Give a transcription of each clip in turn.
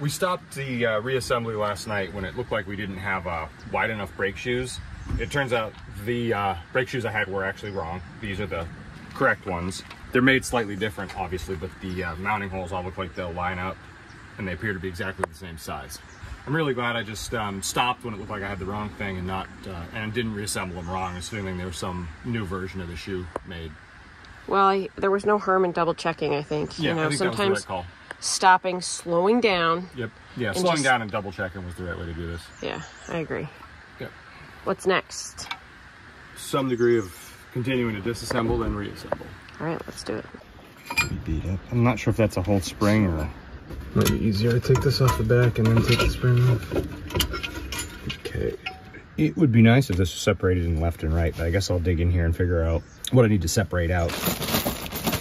We stopped the reassembly last night when it looked like we didn't have wide enough brake shoes. It turns out the brake shoes I had were actually wrong. These are the correct ones. They're made slightly different, obviously, but the mounting holes all look like they'll line up, and they appear to be exactly the same size. I'm really glad I just stopped when it looked like I had the wrong thing and didn't reassemble them wrong, assuming there was some new version of the shoe made. Well, there was no harm in double checking, I think. Yeah, you know, I think sometimes that was the right call. Stopping, slowing down. Yep. Yeah, slowing down and double checking was the right way to do this. Yeah, I agree. Yep. What's next? Some degree of continuing to disassemble and reassemble. All right, let's do it. Beat up. I'm not sure if that's a whole spring or... Might be easier to take this off the back and then take the spring off. Okay. It would be nice if this was separated in left and right, but I guess I'll dig in here and figure out what I need to separate out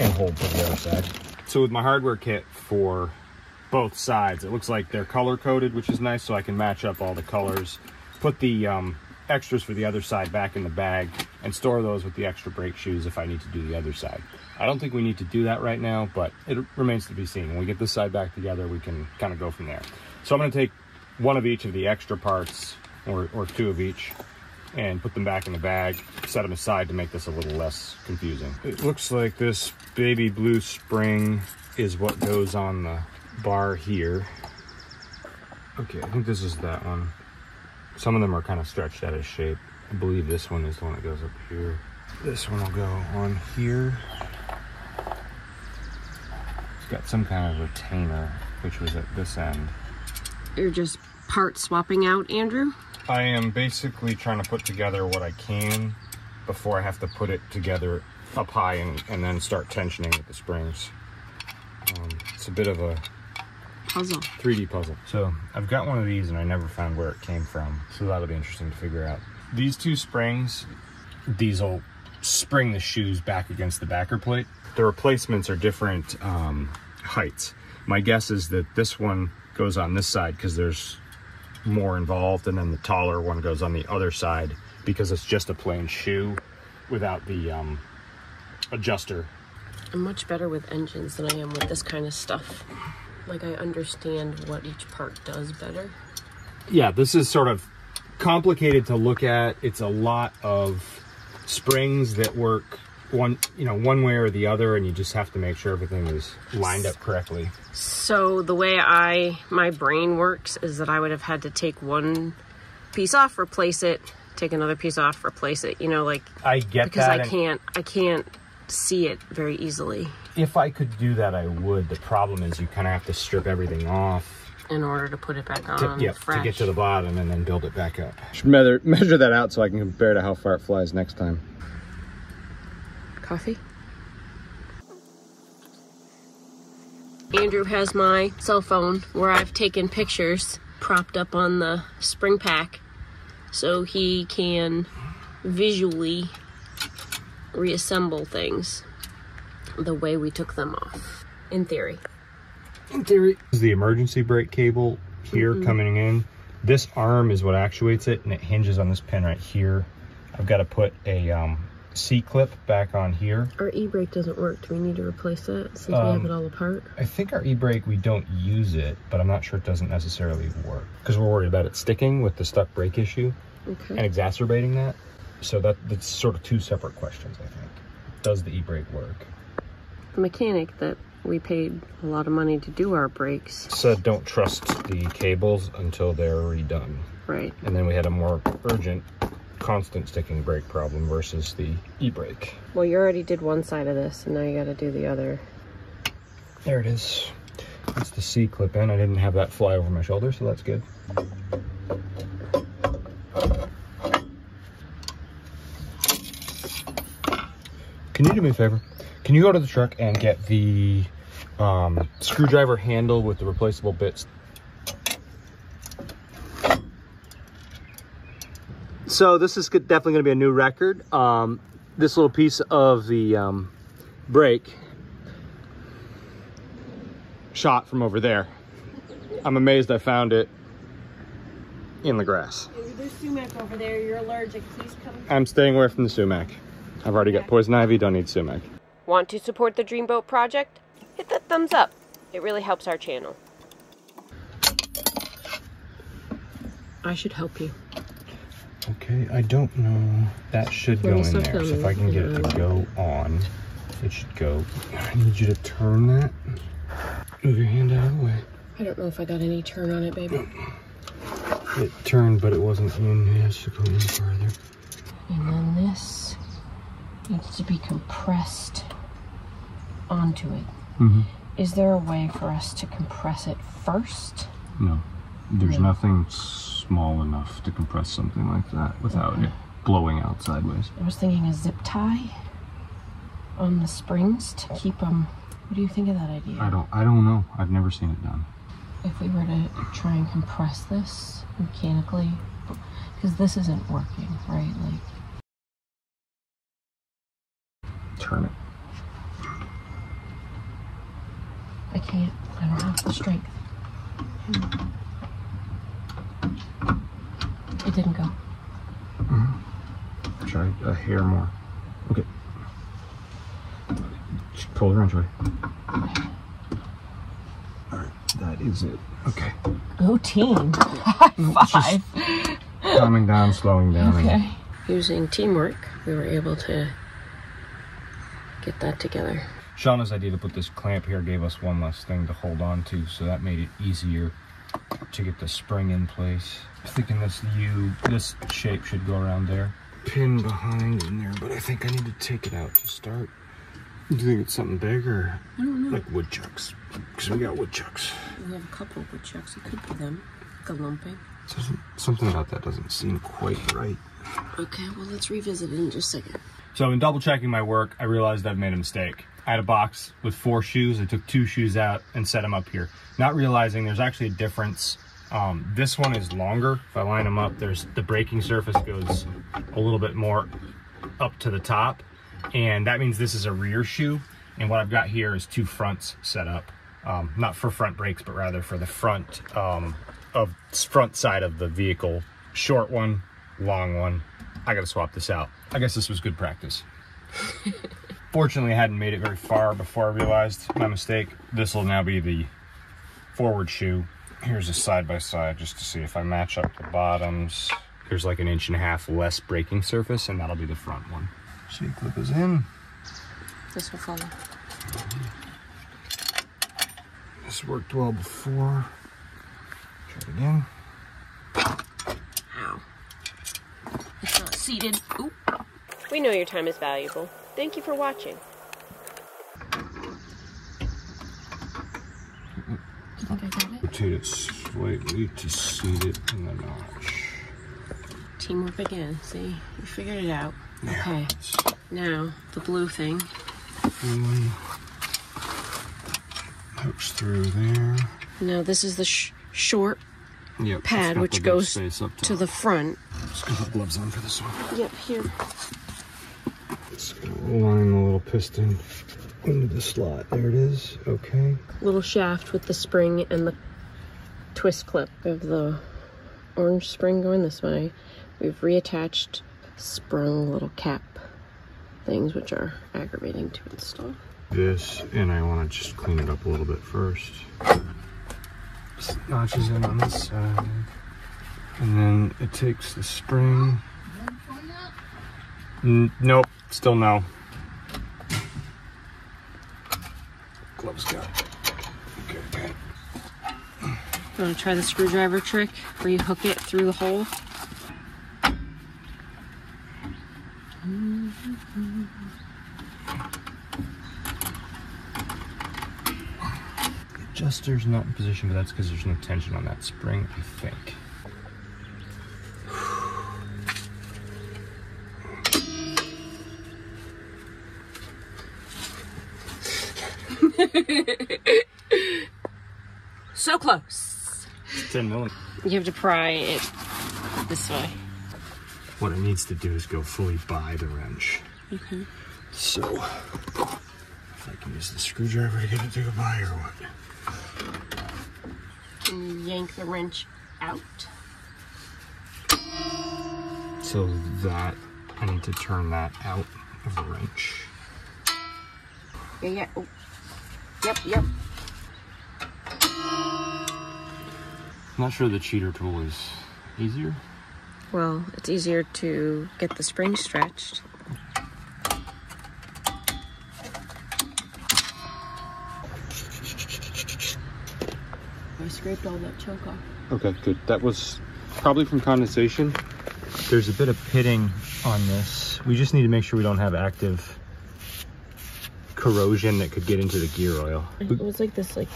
and hold to the other side. So with my hardware kit for both sides, it looks like they're color-coded, which is nice, so I can match up all the colors, put the extras for the other side back in the bag, and store those with the extra brake shoes if I need to do the other side. I don't think we need to do that right now, but it remains to be seen. When we get this side back together, we can kind of go from there. So I'm going to take one of each of the extra parts, or two of each, and put them back in the bag, set them aside to make this a little less confusing. It looks like this baby blue spring is what goes on the bar here. Okay, I think this is that one. Some of them are kind of stretched out of shape. I believe this one is the one that goes up here. This one will go on here. It's got some kind of retainer, which was at this end. You're just part swapping out, Andrew? I am basically trying to put together what I can before I have to put it together up high and then start tensioning with the springs. It's a bit of a puzzle, 3D puzzle. So I've got one of these and I never found where it came from. So that'll be interesting to figure out. These two springs, these will spring the shoes back against the backer plate. The replacements are different heights. My guess is that this one goes on this side because there's more involved, and then the taller one goes on the other side because it's just a plain shoe without the adjuster. I'm much better with engines than I am with this kind of stuff. Like, I understand what each part does better. Yeah, this is sort of complicated to look at. It's a lot of springs that work one way or the other, and you just have to make sure everything is lined up correctly. So the way my brain works is that I would have had to take one piece off, replace it, take another piece off, replace it, like, I get because that. Because I can't see it very easily. If I could do that, I would. The problem is you kind of have to strip everything off in order to put it back on fresh. To get to the bottom and then build it back up. Should measure that out so I can compare to how far it flies next time. Coffee. Andrew has my cell phone where I've taken pictures propped up on the spring pack so he can visually reassemble things the way we took them off, in theory. In theory. This is the emergency brake cable here coming in. This arm is what actuates it, and it hinges on this pin right here. I've got to put a C-clip back on here. Our e-brake doesn't work. Do we need to replace that since we have it all apart? I think our e-brake, we don't use it, but I'm not sure it doesn't necessarily work because we're worried about it sticking with the stuck brake issue and exacerbating that. So that's sort of two separate questions, I think. Does the e-brake work? The mechanic that we paid a lot of money to do our brakes said don't trust the cables until they're redone. Right. And then we had a more urgent constant sticking brake problem versus the e-brake. Well, you already did one side of this, and now you got to do the other. There it is. That's the C-clip in. I didn't have that fly over my shoulder, so that's good. Can you do me a favor? Can you go to the truck and get the screwdriver handle with the replaceable bits? So this is definitely going to be a new record. This little piece of the brake shot from over there. I'm amazed I found it in the grass. There's sumac over there. You're allergic. Please come. I'm staying away from the sumac. I've already got poison ivy. Don't need sumac. Want to support the Dreamboat Project? Hit that thumbs up. It really helps our channel. I should help you. Okay, I don't know. That should go in there. So if I can get it to go on, it should go. I need you to turn that. Move your hand out of the way. I don't know if I got any turn on it, baby. It turned, but it wasn't in. It should go in further. And then this needs to be compressed onto it. Mm-hmm. Is there a way for us to compress it first? No. There's nothing small enough to compress something like that without it blowing out sideways. I was thinking a zip tie on the springs to keep them. What do you think of that idea? I don't know. I've never seen it done. If we were to try and compress this mechanically, because this isn't working, right? Like, turn it. I can't. I don't have the strength. It didn't go. Mm-hmm. Try a hair more. Okay. Just pull it around, Joy. Okay. Alright, that is it. Okay. Go team. High five. Calming down, slowing down. Okay. And... using teamwork, we were able to get that together. Shauna's idea to put this clamp here gave us one less thing to hold on to, so that made it easier to get the spring in place. I'm thinking this shape should go around there. Pin behind in there, but I think I need to take it out to start. Do you think it's something bigger? I don't know. Like woodchucks, because we got woodchucks. We have a couple of woodchucks. It could be them, like a lumping. Something about that doesn't seem quite right. Okay, well, let's revisit it in just a second. So in double checking my work, I realized I've made a mistake. I had a box with 4 shoes. I took 2 shoes out and set them up here, not realizing there's actually a difference. This one is longer. If I line them up, there's the braking surface goes a little bit more up to the top, and that means this is a rear shoe. And what I've got here is 2 fronts set up, not for front brakes, but rather for the front front side of the vehicle. Short one, long one. I gotta swap this out. I guess this was good practice. Fortunately, I hadn't made it very far before I realized my mistake. This will now be the forward shoe. Here's a side-by-side just to see if I match up the bottoms. There's like an 1.5 inches less braking surface, and that'll be the front one. Shoe clip is in. This will follow. This worked well before. Try it again. Ow. It's not seated. Oop. We know your time is valuable. Thank you for watching. You think I got it? Rotate it slightly to seat it in the notch. Teamwork again, see? We figured it out. Yeah. Okay. Now, the blue thing. Blue one hooks through there. Now this is the short pad, which goes to the front. I'm just gonna put gloves on for this one. Yep, here. Just gonna align the little piston into the slot. There it is. Okay. Little shaft with the spring and the twist clip of the orange spring going this way. We've reattached sprung little cap things, which are aggravating to install. This, and I want to just clean it up a little bit first. Notches in on this side, and then it takes the spring. Nope. Still no. Gloves got it. Okay, good. You want to try the screwdriver trick where you hook it through the hole? The adjuster's not in position, but that's because there's no tension on that spring, I think. So close. It's 10 million. You have to pry it this way. What it needs to do is go fully by the wrench. Okay. So, if I can use the screwdriver to get it to go by or what? Can you yank the wrench out? So that, I need to turn that out of the wrench. Yeah, yeah. Oh. Yep, yep. I'm not sure the cheater tool is easier? Well, it's easier to get the spring stretched. I scraped all that chunk off. Okay, good. That was probably from condensation. There's a bit of pitting on this. We just need to make sure we don't have active corrosion that could get into the gear oil. It was like this, like,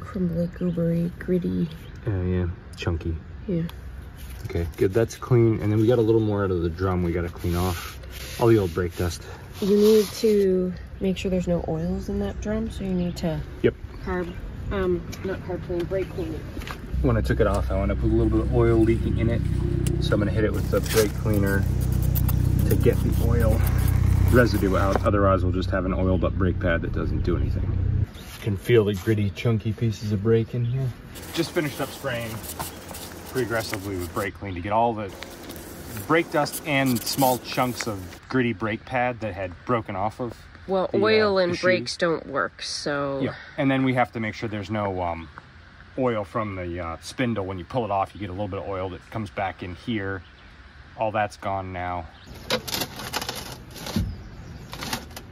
crumbly, goobery, gritty. Yeah, chunky. Yeah. Okay, good. That's clean. And then we got a little more out of the drum we got to clean off. All the old brake dust. You need to make sure there's no oils in that drum, so you need to... Yep. Brake clean it. When I took it off, I wound up with a little bit of oil leaking in it. So I'm going to hit it with the brake cleaner to get the oil residue out. Otherwise, we'll just have an oiled up brake pad that doesn't do anything. Can feel the gritty, chunky pieces of brake in here. Just finished up spraying pretty aggressively with brake clean to get all the brake dust and small chunks of gritty brake pad that had broken off of. Well, oil and brakes don't work, so... Yeah, and then we have to make sure there's no oil from the spindle. When you pull it off, you get a little bit of oil that comes back in here. All that's gone now.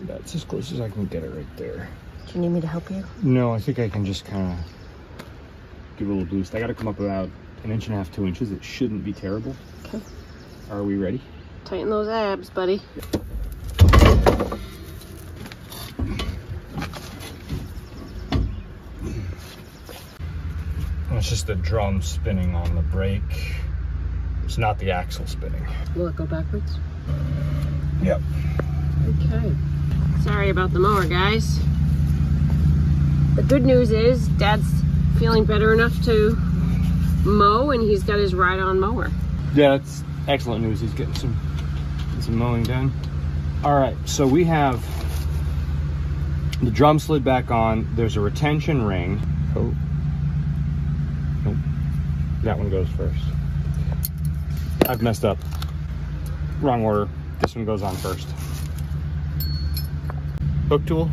That's as close as I can get it right there. Do you need me to help you? No, I think I can just kind of give it a little boost. I got to come up about 1.5 inches, 2 inches. It shouldn't be terrible. Okay. Are we ready? Tighten those abs, buddy. It's just the drum spinning on the brake. It's not the axle spinning. Will it go backwards? Yep. Okay. Sorry about the mower, guys. The good news is Dad's feeling better enough to mow, and he's got his ride-on mower. Yeah, that's excellent news. He's getting some mowing done. All right, so we have the drum slid back on. There's a retention ring. Oh, nope. That one goes first. I've messed up. Wrong order. This one goes on first. Hook tool.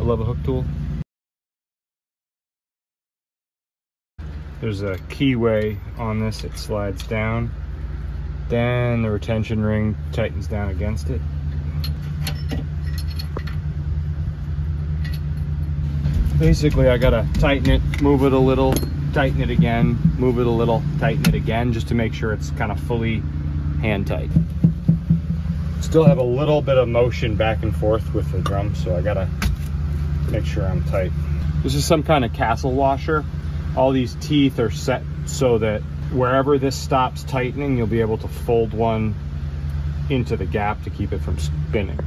I love a hook tool. There's a keyway on this. It slides down. Then the retention ring tightens down against it. Basically, I gotta tighten it, move it a little, tighten it again, move it a little, tighten it again, just to make sure it's kind of fully hand tight. Still have a little bit of motion back and forth with the drum, so I gotta make sure I'm tight. This is some kind of castle washer. All these teeth are set so that wherever this stops tightening, you'll be able to fold one into the gap to keep it from spinning.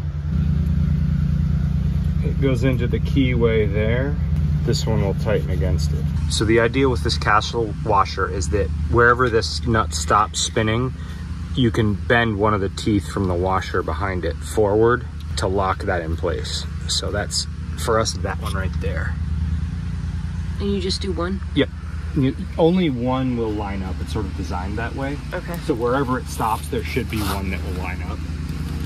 It goes into the keyway there. This one will tighten against it. So the idea with this castle washer is that wherever this nut stops spinning, you can bend one of the teeth from the washer behind it forward to lock that in place. So that's for us, that one right there. And you just do one? Yep. Only one will line up. It's sort of designed that way. Okay. So wherever it stops, there should be one that will line up.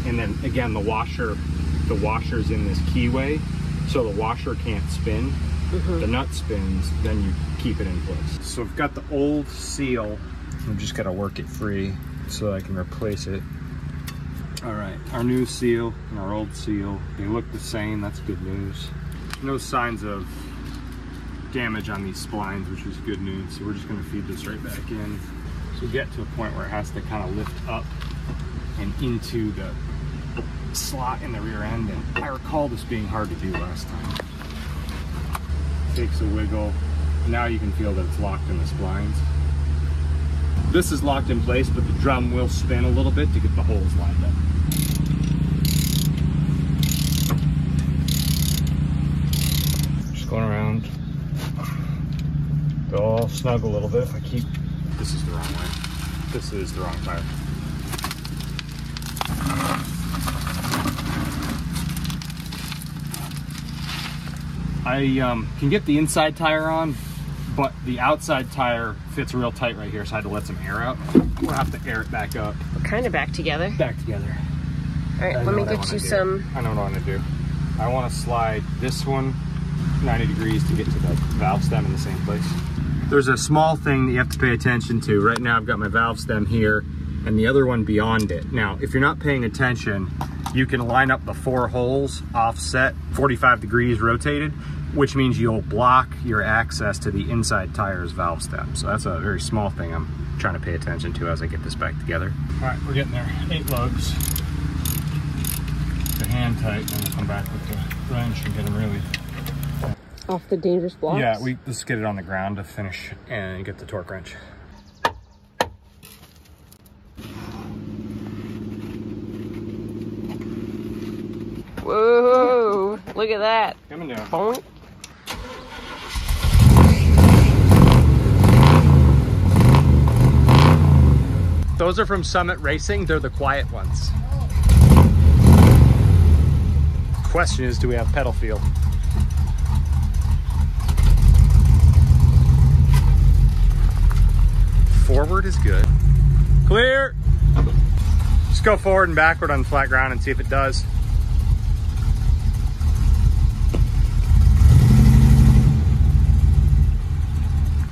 And then again, the washer's in this keyway, so the washer can't spin. Mm-hmm. The nut spins, then you keep it in place. So I've got the old seal. I've just got to work it free so I can replace it. All right, our new seal and our old seal, they look the same. That's good news. No signs of damage on these splines, which is good news. So we're just gonna feed this right back in. So get to a point where it has to kind of lift up and into the slot in the rear end. And I recall this being hard to do last time. Takes a wiggle. Now you can feel that it's locked in the splines. This is locked in place, but the drum will spin a little bit to get the holes lined up. Just going around. They'll all snug a little bit if I keep... This is the wrong way. This is the wrong tire. I can get the inside tire on, but the outside tire fits real tight right here, so I had to let some air out. We'll have to air it back up. We're kind of back together. Back together. All right, let me get you some. I know what I want to do. I want to slide this one 90 degrees to get to the valve stem in the same place. there's a small thing that you have to pay attention to. Right now I've got my valve stem here and the other one beyond it. Now, if you're not paying attention, you can line up the four holes offset 45 degrees rotated, which means you'll block your access to the inside tire's valve stem. So that's a very small thing I'm trying to pay attention to as I get this back together. All right, we're getting there. 8 lugs. The hand tight and we'll come back with the wrench and get them really off the dangerous blocks. Yeah, we just get it on the ground to finish and get the torque wrench. Whoa, look at that. Coming down. Boink. Those are from Summit Racing. They're the quiet ones. Question is, do we have pedal feel? Forward is good. Clear. Just go forward and backward on the flat ground and see if it does.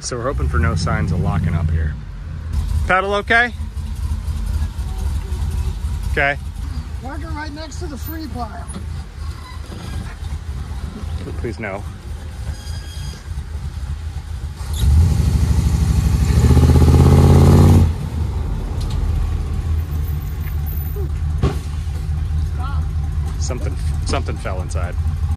So we're hoping for no signs of locking up here. Pedal okay? Okay. Parker right next to the free pile. Please no. Something fell inside.